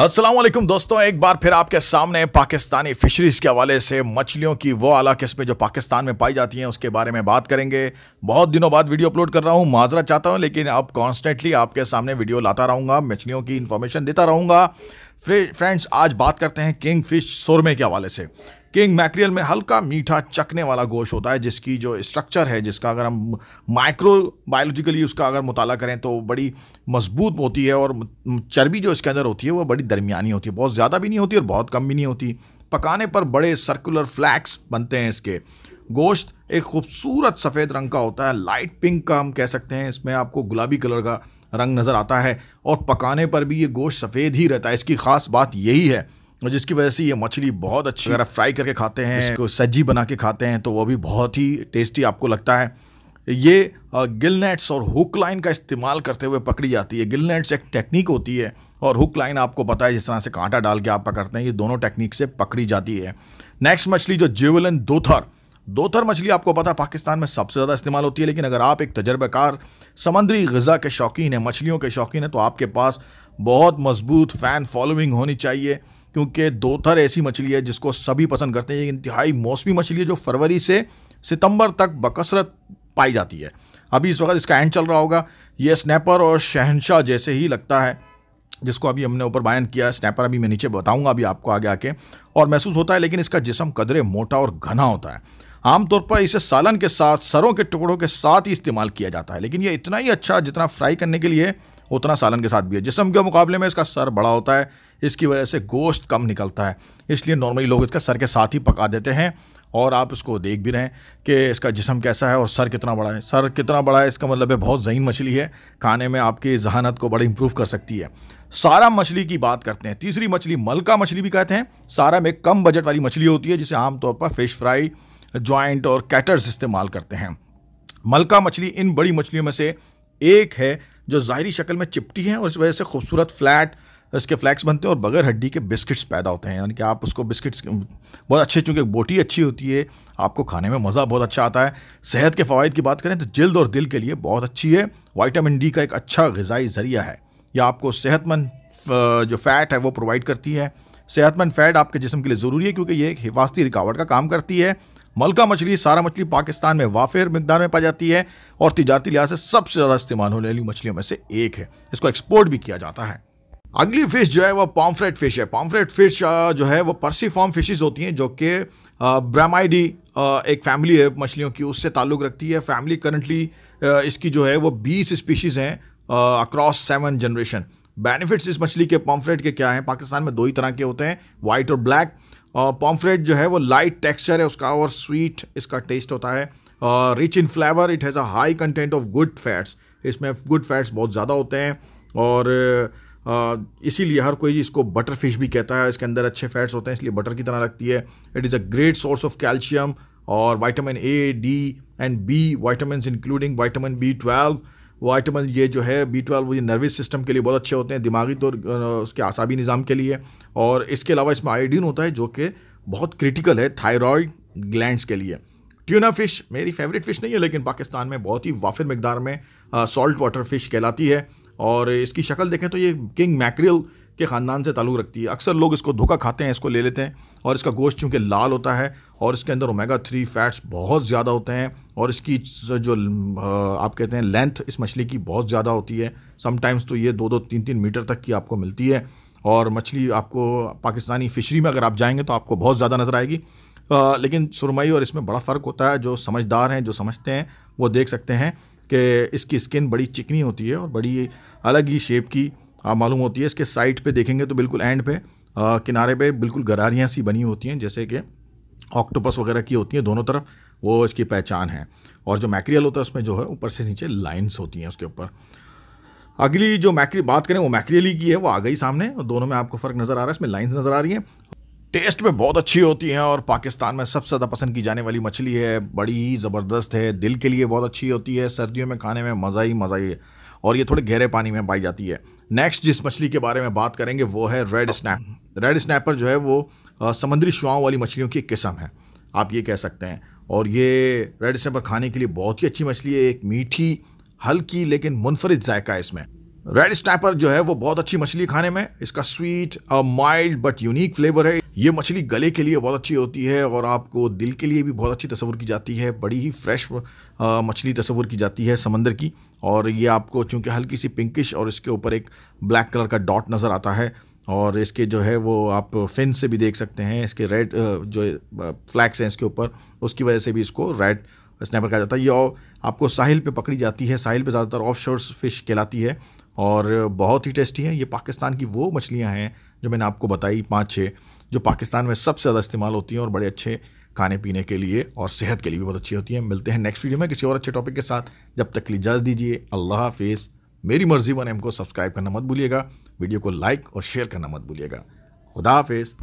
अस्सलामुअलैकुम दोस्तों, एक बार फिर आपके सामने पाकिस्तानी फिशरीज़ के हवाले से मछलियों की वो आला किस्में जो पाकिस्तान में पाई जाती हैं उसके बारे में बात करेंगे। बहुत दिनों बाद वीडियो अपलोड कर रहा हूं, माजरा चाहता हूं, लेकिन अब कॉन्स्टेंटली आपके सामने वीडियो लाता रहूँगा, मछलियों की इन्फॉर्मेशन देता रहूँगा। फ्रेंड्स, आज बात करते हैं किंग फिश शोरमे के हवाले से। किंग मैकरेल में हल्का मीठा चखने वाला गोश्त होता है, जिसकी जो स्ट्रक्चर है, जिसका अगर हम माइक्रोबायोलॉजिकली उसका अगर मुताला करें तो बड़ी मजबूत होती है, और चर्बी जो इसके अंदर होती है वो बड़ी दरमियानी होती है, बहुत ज़्यादा भी नहीं होती और बहुत कम भी नहीं होती। पकाने पर बड़े सर्कुलर फ्लैक्स बनते हैं। इसके गोश्त एक खूबसूरत सफ़ेद रंग का होता है, लाइट पिंक का हम कह सकते हैं, इसमें आपको गुलाबी कलर का रंग नज़र आता है, और पकाने पर भी ये गोश्त सफ़ेद ही रहता है। इसकी ख़ास बात यही है जिसकी वजह से ये मछली बहुत अच्छी, अगर आप फ्राई करके खाते हैं, इसको सज्जी बना के खाते हैं तो वो भी बहुत ही टेस्टी आपको लगता है। ये गिलनेट्स और हुक लाइन का इस्तेमाल करते हुए पकड़ी जाती है। गिलनेट्स एक टेक्निक होती है और हुक लाइन आपको पता है जिस तरह से कांटा डाल के आप पकड़ते हैं, ये दोनों टेक्निक से पकड़ी जाती है। नेक्स्ट मछली जो जिवलन दो थर मछली, आपको पता है पाकिस्तान में सबसे ज़्यादा इस्तेमाल होती है, लेकिन अगर आप एक तजर्बेकार समुद्री ग़िज़ा के शौकीन हैं, मछलियों के शौकीन हैं, तो आपके पास बहुत मजबूत फ़ैन फॉलोइंग होनी चाहिए, क्योंकि दोथर ऐसी मछली है जिसको सभी पसंद करते हैं। ये इंतहाई मौसमी मछली है जो फरवरी से सितंबर तक बकसरत पाई जाती है। अभी इस वक्त इसका एंड चल रहा होगा। ये स्नैपर और शहनशाह जैसे ही लगता है, जिसको अभी हमने ऊपर बयान किया है। स्नैपर अभी मैं नीचे बताऊंगा अभी आपको आगे आके, और महसूस होता है, लेकिन इसका जिस्म कदरे मोटा और घना होता है। आमतौर पर इसे सालन के साथ, सरों के टुकड़ों के साथ ही इस्तेमाल किया जाता है, लेकिन ये इतना ही अच्छा जितना फ्राई करने के लिए उतना सालन के साथ भी है। जिस्म के मुकाबले में इसका सर बड़ा होता है, इसकी वजह से गोश्त कम निकलता है, इसलिए नॉर्मली लोग इसका सर के साथ ही पका देते हैं। और आप इसको देख भी रहे हैं कि इसका जिस्म कैसा है और सर कितना बड़ा है। सर कितना बड़ा है इसका मतलब है बहुत ज़हीन मछली है, खाने में आपकी जहानत को बड़ी इंप्रूव कर सकती है। सारा मछली की बात करते हैं। तीसरी मछली मलका मछली भी कहते हैं। सारा में कम बजट वाली मछली होती है जिसे आमतौर पर फ़िश फ्राई जॉइंट और कैटर्स इस्तेमाल करते हैं। मलका मछली इन बड़ी मछलियों में से एक है जो ज़ाहरी शक्ल में चिपटी है, और इस वजह से खूबसूरत फ्लैट इसके फ्लैक्स बनते हैं और बग़ैर हड्डी के बिस्किट्स पैदा होते हैं। यानी कि आप उसको बिस्किट्स बहुत अच्छे, चूँकि बोटी अच्छी होती है, आपको खाने में मज़ा बहुत अच्छा आता है। सेहत के फ़वाद की बात करें तो जल्द और दिल के लिए बहुत अच्छी है। विटामिन डी का एक अच्छा ग़िज़ाई ज़रिया है। यह आपको सेहतमंद जो फ़ैट है वो प्रोवाइड करती है। सेहतमंद फ़ैट आपके जिस्म के लिए ज़रूरी है, क्योंकि ये एक हिफाजती रिकावट का काम करती है। मलका मछली, सारा मछली पाकिस्तान में वाफिर मकदार में पाई जाती है और तिजारती लिहाज से सबसे ज़्यादा इस्तेमाल होने वाली मछलियों में से एक है। इसको एक्सपोर्ट भी किया जाता है। अगली फ़िश जो है वो पॉम्फ्रेट फ़िश है। पॉम्फ्रेट फ़िश जो है वो पर्सीफॉर्म फिशेस होती हैं, जो कि ब्रामाइडी एक फैमिली है मछलियों की, उससे ताल्लुक़ रखती है। फैमिली करंटली इसकी जो है वो 20 स्पीशीज़ हैं अक्रॉस 7 जनरेशन। बेनिफिट्स इस मछली के पॉम्फ्रेट के क्या हैं? पाकिस्तान में दो ही तरह के होते हैं, वाइट और ब्लैक। पॉम्फ्रेट जो है वो लाइट टेक्सचर है उसका और स्वीट इसका टेस्ट होता है। Rich in flavour, it has a high content of good fats. इसमें गुड फैट्स बहुत ज़्यादा होते हैं और इसीलिए हर कोई इसको बटर फिश भी कहता है। इसके अंदर अच्छे फैट्स होते हैं, इसलिए बटर की तरह लगती है। It is a great source of calcium और vitamin A, D and B vitamin including vitamin B12। Vitamin ये जो है B12 ये नर्वस सिस्टम के लिए बहुत अच्छे होते हैं, दिमागी तौर उसके आसाबी निज़ाम के लिए। और इसके अलावा इसमें आयोडीन होता है जो कि बहुत क्रिटिकल है थायराइड ग्लैंड्स के लिए। ट्यूना फ़िश मेरी फेवरेट फ़िश नहीं है, लेकिन पाकिस्तान में बहुत ही वाफिर मकदार में सॉल्ट वाटर फ़िश कहलाती है, और इसकी शक्ल देखें तो ये किंग मैकरेल के ख़ानदान से ताल्लुक़ रखती है। अक्सर लोग इसको धोखा खाते हैं, इसको ले लेते हैं, और इसका गोश्त चूँकि लाल होता है और इसके अंदर ओमेगा 3 फैट्स बहुत ज़्यादा होते हैं, और इसकी जो आप कहते हैं लेंथ इस मछली की बहुत ज़्यादा होती है। समटाइम्स तो ये 2-3 मीटर तक की आपको मिलती है, और मछली आपको पाकिस्तानी फ़िशरी में अगर आप जाएंगे तो आपको बहुत ज़्यादा नज़र आएगी। लेकिन सुरमई और इसमें बड़ा फ़र्क होता है। जो समझदार हैं, जो समझते हैं, वो देख सकते हैं कि इसकी स्किन बड़ी चिकनी होती है और बड़ी अलग ही शेप की मालूम होती है। इसके साइड पे देखेंगे तो बिल्कुल एंड पे किनारे पे बिल्कुल गरारियाँ सी बनी होती हैं, जैसे कि ऑक्टोपस वगैरह की होती हैं दोनों तरफ, वो इसकी पहचान है। और जो मैकरेल होता है उसमें जो है ऊपर से नीचे लाइन्स होती हैं उसके ऊपर। अगली जो मैकरेल बात करें वो मैकरेली की है, वो आ गई सामने। दोनों में आपको फ़र्क नज़र आ रहा है, इसमें लाइन्स नज़र आ रही हैं। टेस्ट में बहुत अच्छी होती हैं और पाकिस्तान में सबसे ज़्यादा पसंद की जाने वाली मछली है। बड़ी ही ज़बरदस्त है, दिल के लिए बहुत अच्छी होती है, सर्दियों में खाने में मज़ा ही है, और ये थोड़े गहरे पानी में पाई जाती है। नेक्स्ट जिस मछली के बारे में बात करेंगे वो है रेड स्नैपर। रेड स्नैपर जो है वो समुद्री शुआओं वाली मछलियों की एक किस्म है, आप ये कह सकते हैं। और ये रेड स्नैपर खाने के लिए बहुत ही अच्छी मछली है। एक मीठी, हल्की, लेकिन मुनफरिद जायका है इसमें। रेड स्नैपर जो है वो बहुत अच्छी मछली खाने में, इसका sweet mild but unique flavour है। ये मछली गले के लिए बहुत अच्छी होती है और आपको दिल के लिए भी बहुत अच्छी तस्वीर की जाती है। बड़ी ही फ्रेश मछली तस्वीर की जाती है समंदर की। और ये आपको चूँकि हल्की सी पिंकिश और इसके ऊपर एक ब्लैक कलर का डॉट नज़र आता है और इसके जो है वो आप फिन से भी देख सकते हैं, इसके रेड जो फ्लैक्स हैं इसके ऊपर, उसकी वजह से भी इसको रेड स्नैपर कहा जाता है। ये और आपको साहिल पे पकड़ी जाती है, साहिल पे ज़्यादातर ऑफशोर फिश कहलाती है और बहुत ही टेस्टी है। ये पाकिस्तान की वो मछलियां हैं जो मैंने आपको बताई 5-6, जो पाकिस्तान में सबसे ज़्यादा इस्तेमाल होती हैं और बड़े अच्छे खाने पीने के लिए और सेहत के लिए भी बहुत अच्छी होती हैं। मिलते हैं नेक्स्ट वीडियो में किसी और अच्छे टॉपिक के साथ। जब तक के लिए इजाज़त दीजिए, अल्लाह हाफिज़। मेरी मर्ज़ी वन हमको सब्सक्राइब करना मत भूलिएगा, वीडियो को लाइक और शेयर करना मत भूलिएगा। खुदा हाफिज़।